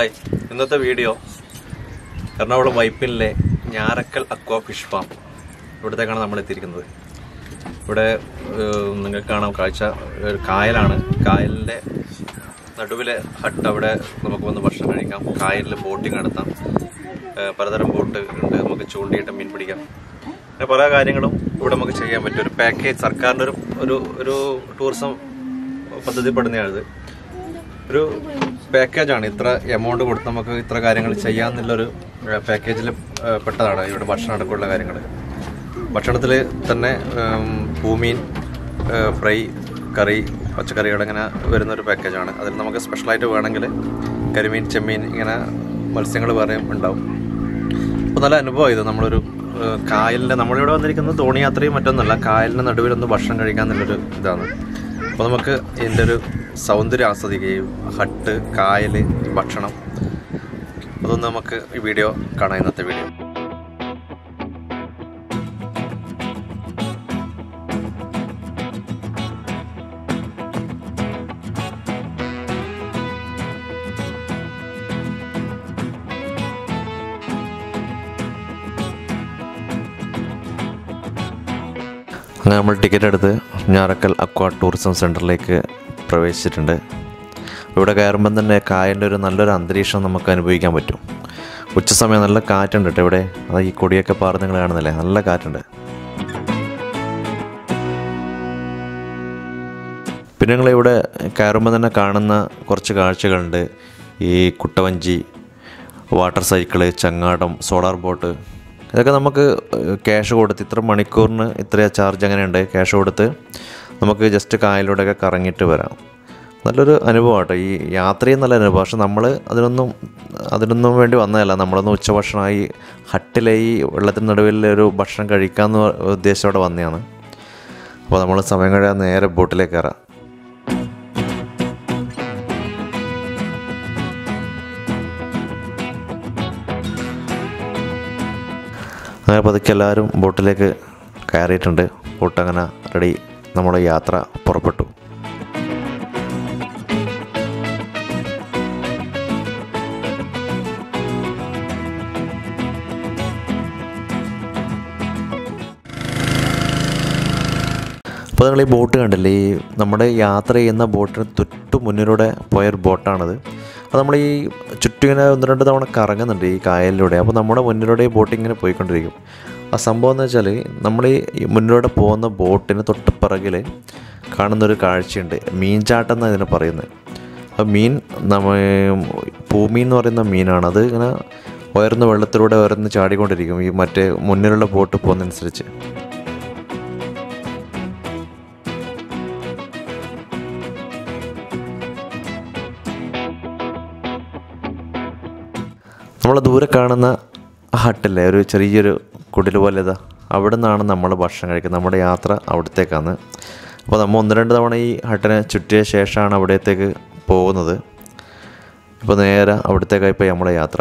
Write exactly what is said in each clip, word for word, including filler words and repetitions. Hi, in this video, I am going to show Njarakkal Aqua Fish Farm. This is the first time we have seen this. This is the first time we have seen this. Package on itra amount of Tamaka Itra Garingal Chayan Lur package Patara, you would watch not a good Garingal. But another Tane, Boomin, Fry, Curry, Pachakariagana, were another package on other Namaka specialite of Anangale, Karimin, Chemin, in a multisingle variant and down. Pudala and boy, the number of Kyle, the number of the Tonia three, Matanala Kyle, and the Duel on the Bashanarigan done. In the Soundria Asa, the game, Hut, Kyle, Bachanam, Udunamaka video, Kana the video. I am ticketed at the Njarakkal Aqua Tourism Center like Pravesh Chitende. We would a garment than a kinder and under Andrish on the Makan Vigamato, which is some another cart and a today, like Kodiaka Parthang and the Lala cartender. Pinangle would a caraman and a carnana, Korchakar Chagande, E. Kuttavanji, water cycle, Changadam, solar bottle. If we have cash, we can charge cash. We can just carry it. We can carry it. We can carry it. We can carry it. We can carry it. We can carry I have a bottle of water, a carrot, and a water. I have a yatra. I have a boat. I have a boat. I have a boat. നമ്മൾ ഈ ചുറ്റിനെ ഒന്ന് രണ്ട് തവണ കറങ്ങുന്നുണ്ട് ഈ കായലിലൂടെ. അപ്പോൾ നമ്മുടെ മുന്നിലൂടെ boating ഇങ്ങനെ പോയിക്കൊണ്ടിരിക്കും. ആ സംഭവം എന്ന് വെച്ചാൽ നമ്മൾ ഈ മുന്നിലൂടെ പോകുന്ന ബോട്ടിന് തൊട്ട് പിറകിൽ കാണുന്ന ഒരു കാഴ്ചയുണ്ട്. മീൻചാട്ടം എന്നാണ് ഇതിനെ പറയുന്നത്. ആ മീൻ നമ്മൾ പൂമീൻ എന്ന് പറയുന്ന മീനാണ്. അത് ഇങ്ങനെ ഉയർന്ന വെള്ളത്തിലൂടെ ഉയർന്ന് ചാടിക്കൊണ്ടിരിക്കും ഈ മറ്റേ മുന്നിലുള്ള ബോട്ട് പോകുന്നതനുസരിച്ച്. നമ്മൾ ദൂരെ കാണുന്ന ഹട്ടിലെ ഒരു ചെറിയൊരു കുടിൽ പോലെതാ അവിടെ നിന്നാണ് നമ്മൾ ഭക്ഷണം കഴിക്കുന്നത്. നമ്മുടെ യാത്ര അവിടത്തേക്കാണ്. അപ്പോൾ നമ്മൾ ഒന്ന് രണ്ട് തവണ ഈ ഹട്ടിനെ ചുറ്റിയ ശേഷമാണ് അവിടത്തേക്ക് പോകുന്നത്. ഇപ്പോൾ നേരെ അവിടത്തേക്കായി പോയി നമ്മുടെ യാത്ര.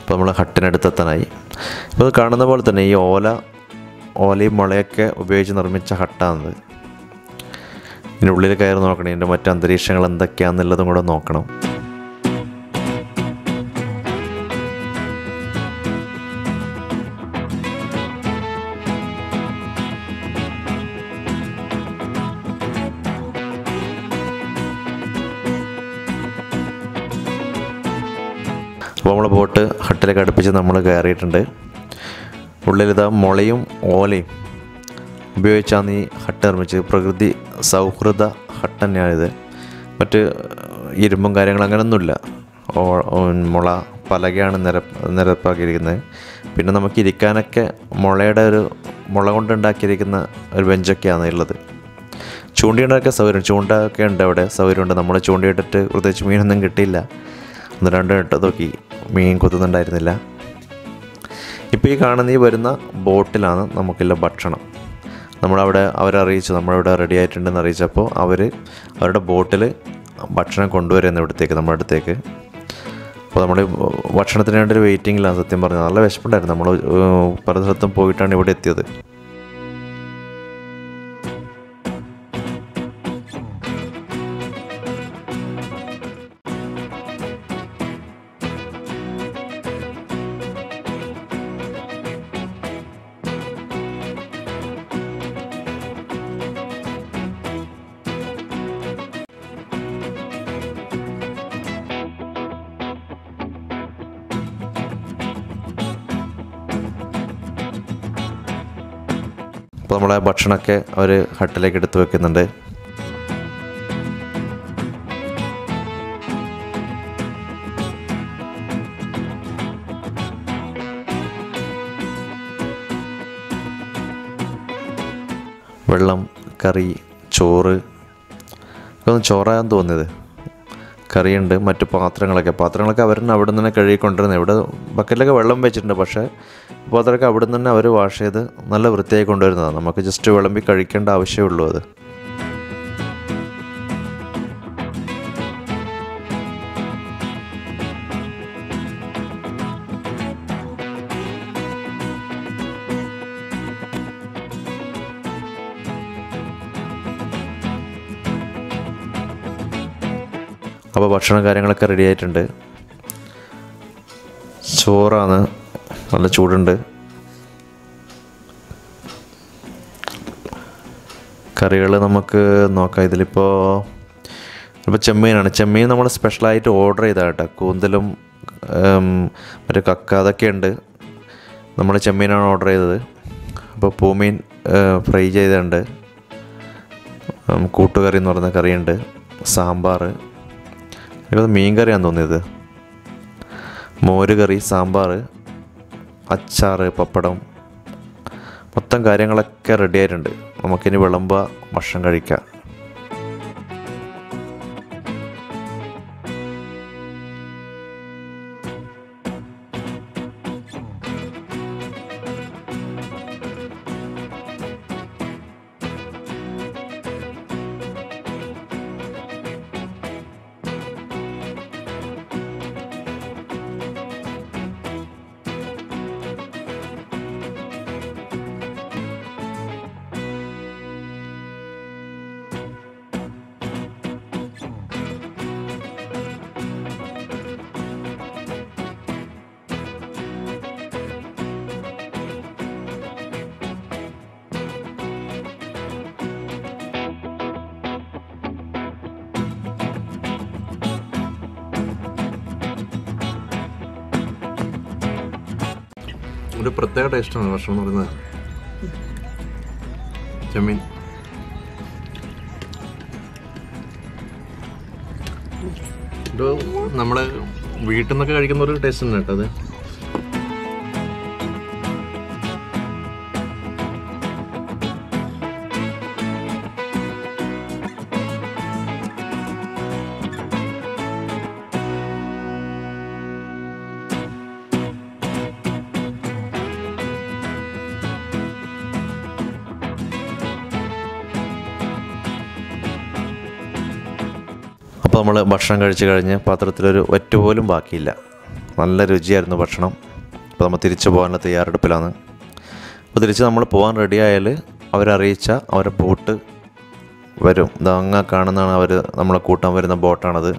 അപ്പോൾ നമ്മൾ ഹട്ടിനടുത്തെത്താനായി. ഇപ്പോൾ കാണുന്ന പോലെ തന്നെ ഈ ഓല ഓലയും മുളയൊക്കെ ഉപയോഗിച്ച് നിർമ്മിച്ച ഹട്ടാണിത്. In the middle of the day, we have to do something like this. We have to do something like this. We have to do Biochani, Hatter, which is Pragrudi, Saukurda, Hattanade, but Irmungaranganula or on Mola, Palagan and Nerapagirine, Pinamaki, Rikanake, Molada, Molagunda Kirikana, Venjakiana Ilade. Chundinaka, Savir, Chunda, and Davada, Savir under the Mola Chundi, Rudachmin and Gatilla, the Randa Tadoki, meaning Kutan Diarilla. Ipikanani Verna, Botilana, Namakilla Bachana. Namada, our reach, Namada radiated in the Rijapo, Avere, or a bottle, Bachana Kondur, and they would take the murder taker. For the Watchana waiting lands at the Marana, Vesput, and the Parasatam poet and അപ്പോൾ നമ്മുടെ ഭക്ഷണമൊക്കെ അവർ ഹട്ടിലേക്ക് എടുത്ത് വെക്കുന്നുണ്ട്. വെള്ളം, കറി, ചോറ്, ഇതൊന്നും ചോറാകാൻ തോന്നിയത് കറിയുണ്ട്. മറ്റു പാത്രങ്ങളൊക്കെ പാത്രങ്ങളൊക്കെ അവർ അവിടെ നിന്ന് തന്നെ കഴുകിക്കൊണ്ടിരുന്നത്. ഇവിടെ ബക്കറ്റിലൊക്കെ വെള്ളം വെച്ചിട്ടുണ്ട്, പക്ഷേ പാത്രമൊക്കെ അവിടെ നിന്ന് തന്നെ അവർ വാഷ് ചെയ്ത് നല്ല വൃത്തിയായി കൊണ്ടുവരുന്നതാണ്. നമുക്ക് ജസ്റ്റ് വിളമ്പി കഴിക്കേണ്ട ആവശ്യമേ ഉള്ളൂ. അത് അപ്പോൾ ഭക്ഷണ കാര്യങ്ങളൊക്കെ റെഡി ആയിട്ടുണ്ട്. ചോറാണ്, നല്ല ചൂടുണ്ട്. കറികൾ നമുക്ക് നോക്കാം. ഇതിലിപ്പോൾ ഇപ്പോൾ ചെമ്മീനാണ്. ചെമ്മീൻ നമ്മൾ സ്പെഷ്യലായിട്ട് ഓർഡർ ചെയ്താൽ കേട്ടോ. കൂന്തലും മറ്റേ കക്ക അതൊക്കെ ഉണ്ട്. നമ്മൾ ചെമ്മീനാണ് ഓർഡർ ചെയ്തത്. അപ്പോൾ പൂമീൻ ഫ്രൈ ചെയ്തുണ്ട്, കൂട്ടുകറി എന്ന് പറയുന്ന കറിയുണ്ട്, സാമ്പാർ, എനിക്കത് മീൻ കറിയാണെന്ന് തോന്നിയത്, മോര് കറി, സാമ്പാർ, അച്ചാറ്, പപ്പടം, മൊത്തം കാര്യങ്ങളൊക്കെ റെഡി ആയിട്ടുണ്ട്. നമുക്കിനി വിളമ്പ ഭക്ഷണം കഴിക്കാം. ഒരു പ്രത്യേക ടേസ്റ്റാണ് ഭക്ഷണം എന്ന് പറയുന്നത്. ചെമ്മീൻ ഇത് നമ്മള് വീട്ടിൽ നിന്നൊക്കെ കഴിക്കുന്ന ഒരു ടേസ്റ്റ് തന്നെ കേട്ടോ. അത് അപ്പോൾ നമ്മൾ ഭക്ഷണം കഴിച്ച് കഴിഞ്ഞ് പാത്രത്തിലൊരു ഒറ്റ പോലും ബാക്കിയില്ല. നല്ല രുചിയായിരുന്നു ഭക്ഷണം. അപ്പോൾ നമ്മൾ തിരിച്ചു പോകാനുള്ള തയ്യാറെടുപ്പിലാണ്. അപ്പോൾ തിരിച്ച് നമ്മൾ പോകാൻ റെഡിയായാൽ അവരറിയിച്ച അവരെ ബോട്ട് വരും. ഇതങ്ങനെ കാണുന്നതാണ് അവർ നമ്മളെ കൂട്ടാൻ വരുന്ന ബോട്ടാണത്.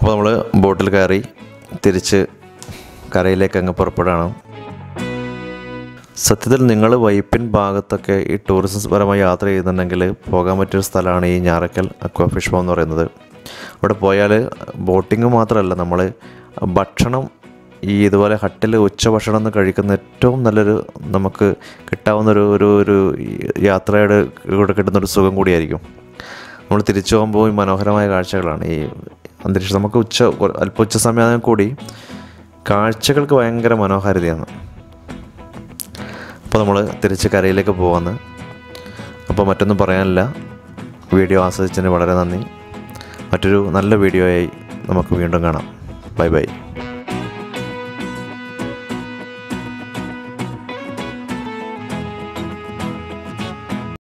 അപ്പോൾ നമ്മൾ ബോട്ടിൽ കയറി തിരിച്ച് കരയിലേക്ക് അങ്ങ് പുറപ്പെടാണ്. സത്യത്തിൽ നിങ്ങൾ വൈപ്പിൻ ഭാഗത്തൊക്കെ ഈ ടൂറിസം പരമായി യാത്ര ചെയ്യുന്നുണ്ടെങ്കിൽ പോകാൻ പറ്റിയൊരു സ്ഥലമാണ് ഈ ഞാറക്കൽ അക്വാ ഫിഷ് ഫാം എന്ന് പറയുന്നത്. അവിടെ പോയാൽ ബോട്ടിങ് മാത്രമല്ല, നമ്മൾ ഭക്ഷണം ഈ ഇതുപോലെ ഹട്ടിൽ ഉച്ചഭക്ഷണം എന്ന് കഴിക്കുന്ന ഏറ്റവും നല്ലൊരു നമുക്ക് കിട്ടാവുന്നൊരു ഒരു ഒരു യാത്രയുടെ കൂടെ കിട്ടുന്നൊരു സുഖം കൂടിയായിരിക്കും. നമ്മൾ തിരിച്ചു പോകുമ്പോൾ ഈ മനോഹരമായ കാഴ്ചകളാണ് ഈ അന്തരീക്ഷം. നമുക്ക് ഉച്ച അല്പ ഉച്ച സമയം കൂടി കാഴ്ചകൾക്ക് ഭയങ്കര മനോഹാരിതയാണ്. അപ്പോൾ നമ്മൾ തിരിച്ച് കരയിലേക്ക് പോകാമെന്ന്. അപ്പോൾ മറ്റൊന്നും പറയാനില്ല. വീഡിയോ ആസ്വദിച്ചതിന് വളരെ നന്ദി. മറ്റൊരു നല്ല വീഡിയോയായി നമുക്ക് വീണ്ടും കാണാം. Bye by.